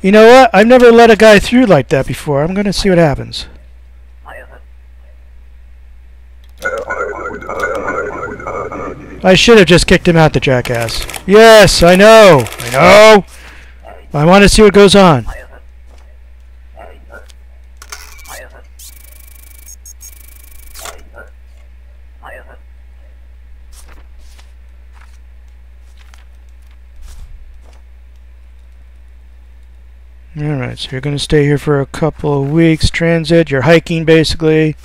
You know what? I've never let a guy through like that before. I'm going to see what happens. I should have just kicked him out, the jackass. Yes, I know. I know. I want to see what goes on. Alright, so you're going to stay here for a couple of weeks, transit, you're hiking basically.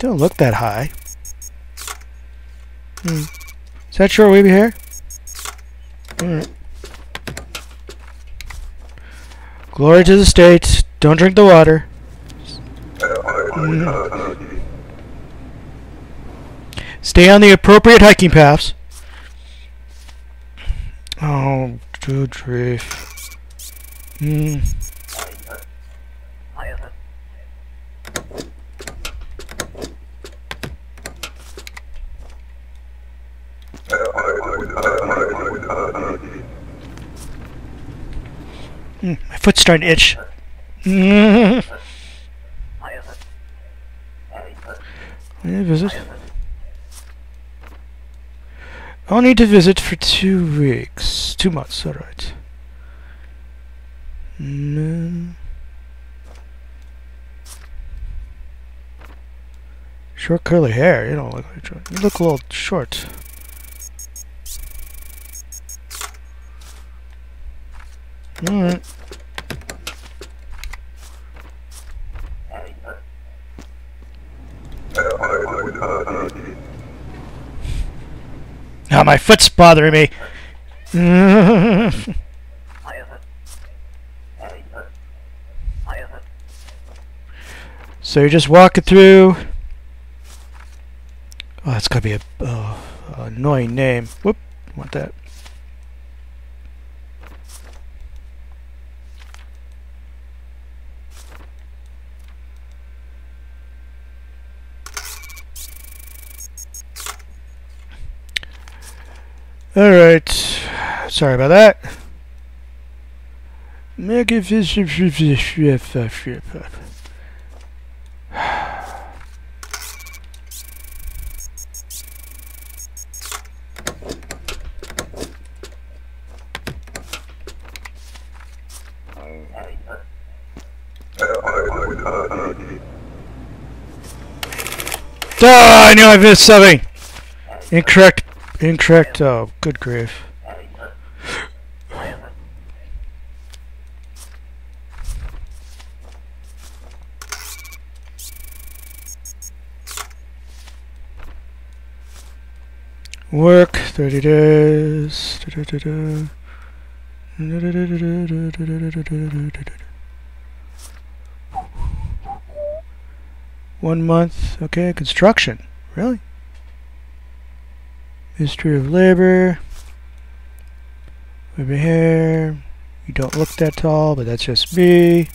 Don't look that high. Hmm. Is that your wavy hair? Alright. Glory to the States. Don't drink the water. Stay on the appropriate hiking paths. Oh, do drift. My foot's starting to itch. I'll need to visit for 2 weeks. 2 months, alright. Short curly hair, you don't look like short. You look a little short. Alright. Now my foot's bothering me. So you're just walking through. Oh, that's gotta be a annoying name. Whoop, want that? Alright, sorry about that. I knew I missed something. Incorrect. Incorrect. Oh, good grief. Work 30 days. One month. Okay, construction. Really? History of labor, over here, you don't look that tall, but that's just me.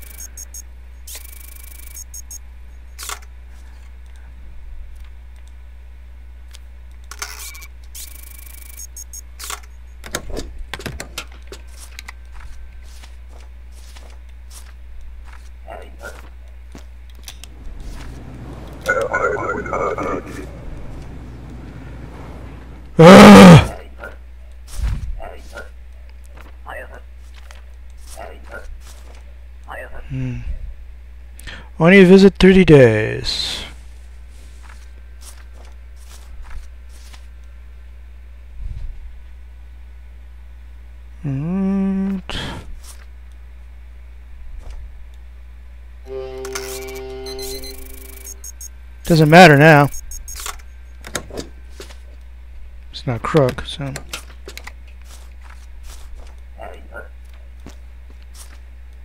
Only visit 30 days. And doesn't matter now. It's not crook, so.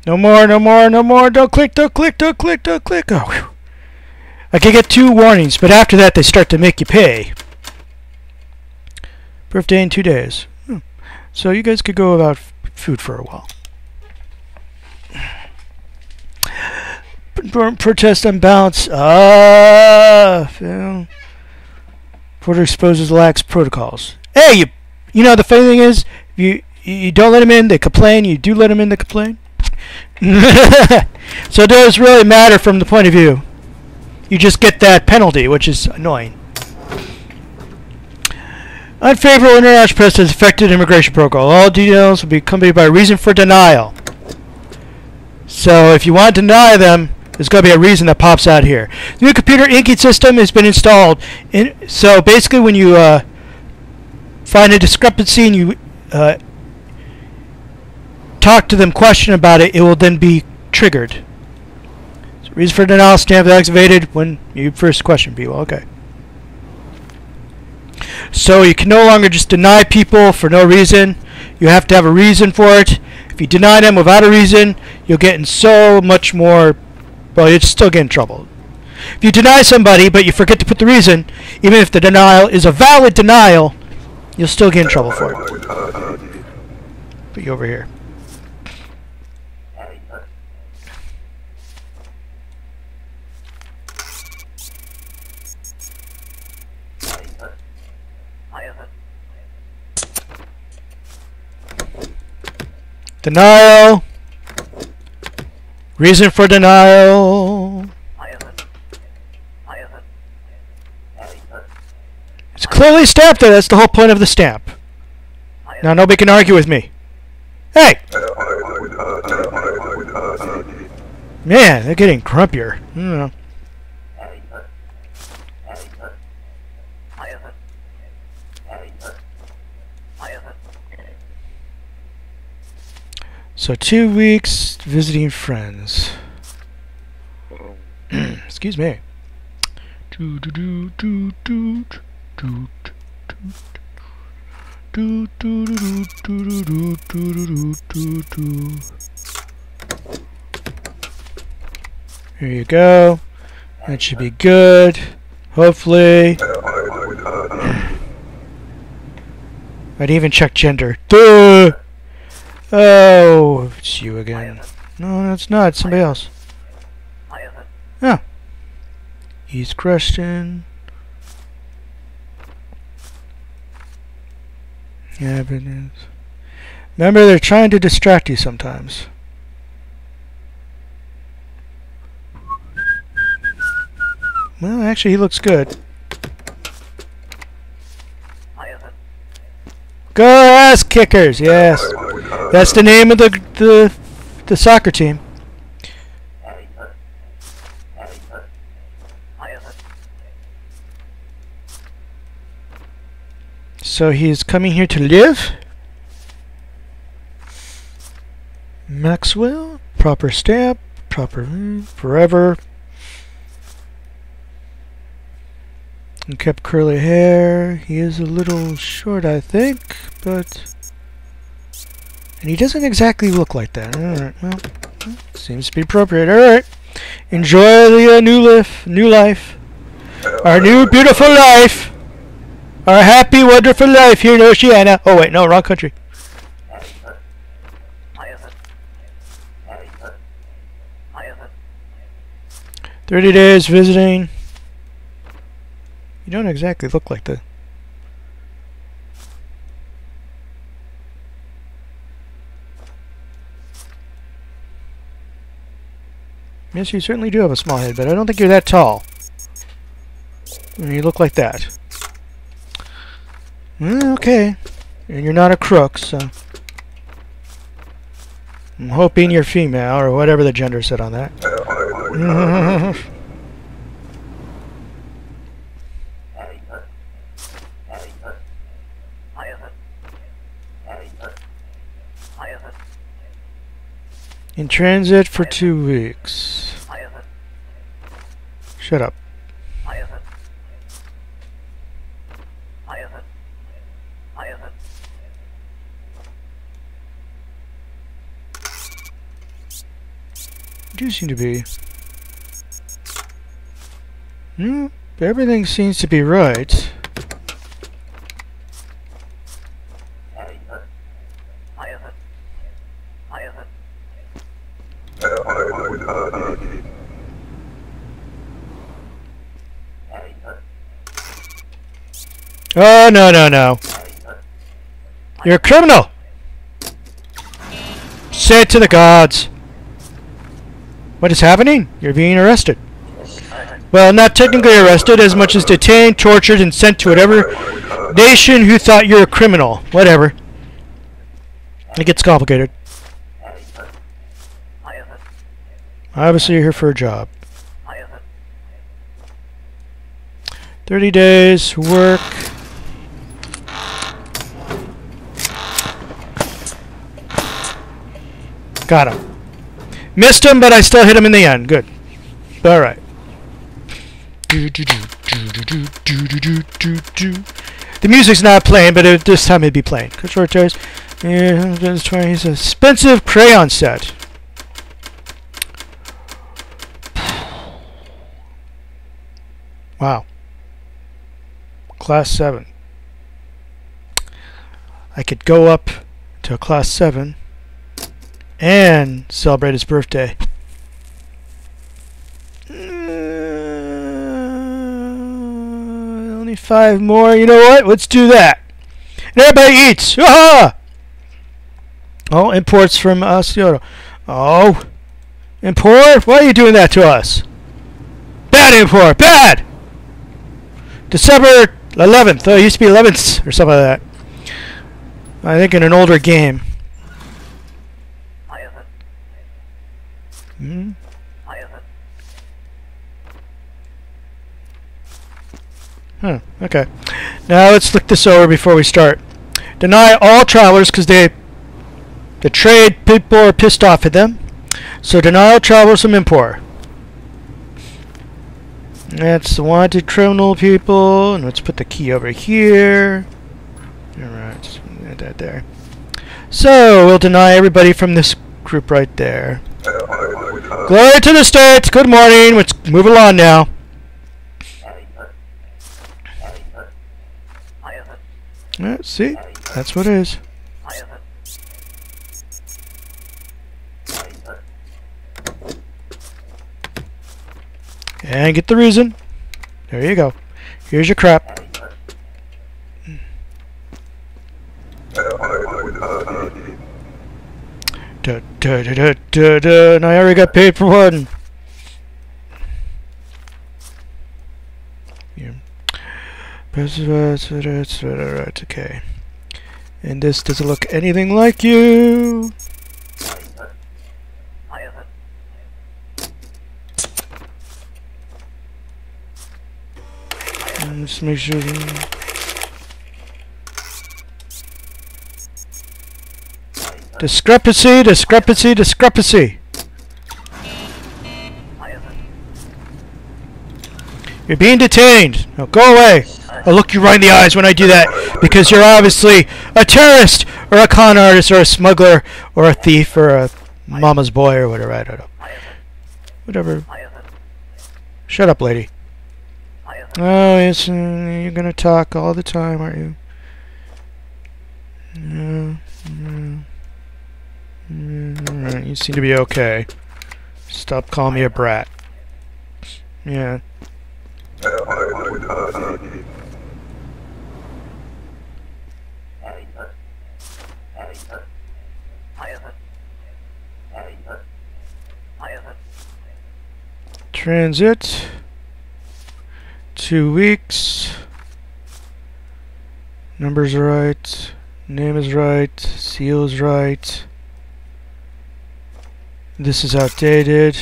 No more, no more, no more, don't click, don't click, don't click, don't click. Oh, whew. I can get 2 warnings, but after that they start to make you pay. Birthday in 2 days. So you guys could go without food for a while. Protest and bounce. Porter exposes lax protocols. Hey, you know, the funny thing is, you don't let them in, they complain. You do let them in, they complain. So it does really matter from the point of view. You just get that penalty, which is annoying. Unfavorable international press has affected immigration protocol. All details will be accompanied by a reason for denial. So if you want to deny them, there's going to be a reason that pops out here. The new computer inking system has been installed. So basically when you find a discrepancy and you talk to them, question about it, it will then be triggered. So reason for denial stamp activated when you first question people. Okay. So you can no longer just deny people for no reason. You have to have a reason for it. If you deny them without a reason, you'll get in so much more, well, you'll still get in trouble. If you deny somebody but you forget to put the reason, even if the denial is a valid denial, you'll still get in trouble for it. Put you over here. Denial. Reason for denial. It's clearly stamped there. That's the whole point of the stamp. Now nobody can argue with me. Hey! Man, they're getting crumpier. I don't know. So 2 weeks visiting friends. Excuse me. Here you go. That should be good. Hopefully. I'd even check gender. Duh! Oh, it's you again. No, that's not. It's somebody else. Oh. He's Christian. Yeah, but remember, they're trying to distract you sometimes. Well, actually, he looks good. Go ass kickers, yes. That's the name of the soccer team. So he is coming here to live. Maxwell, proper stamp, proper forever. And kept curly hair. He is a little short, I think, but. And he doesn't exactly look like that. Alright, well, seems to be appropriate. Alright, enjoy the new life. Our new beautiful life. Our happy, wonderful life here in Oceania. Oh wait, no, wrong country. "30 days visiting." You don't exactly look like that. Yes, you certainly do have a small head, but I don't think you're that tall. You look like that. Okay. And you're not a crook, so... I'm hoping you're female, or whatever the gender said on that. In transit for 2 weeks. Shut up. You do seem to be. Everything seems to be right. Oh, no, no, no. You're a criminal! Say it to the gods. What is happening? You're being arrested. Well, not technically arrested as much as detained, tortured, and sent to whatever nation who thought you're a criminal. Whatever. It gets complicated. Obviously, you're here for a job. 30 days, work. Got him. Missed him, but I still hit him in the end. Good. Alright. The music's not playing, but it, this time it'd be playing. It's an expensive crayon set. Wow. Class 7. I could go up to a class 7 and celebrate his birthday. Only 5 more. You know what? Let's do that. And everybody eats. Ah! Oh, imports from Oceania. Oh. Impor? Why are you doing that to us? Bad import. Bad! December 11th. Oh, it used to be 11th or something like that. I think in an older game. Hmm? Huh, okay. Now let's look this over before we start. Deny all travelers because the trade people are pissed off at them. So deny all travelers from Impor. That's the wanted criminal people. And let's put the key over here. Alright, just add that there. So we'll deny everybody from this group right there. Glory to the States! Good morning! Let's move along now. Let's see, that's what it is. And get the reason. There you go. Here's your crap. And I already got paid for one. Yeah. Right, okay. And this doesn't look anything like you. And just make sure. Discrepancy, discrepancy, discrepancy. You're being detained. Now go away. I'll look you right in the eyes when I do that because you're obviously a terrorist or a con artist or a smuggler or a thief or a mama's boy or whatever. I don't know. Whatever. Shut up, lady. Oh, yes, you're going to talk all the time, aren't you? No, no. Alright, you seem to be okay. Stop calling me a brat. Yeah. Transit. 2 weeks. Number's right. Name is right. Seal's right. This is outdated.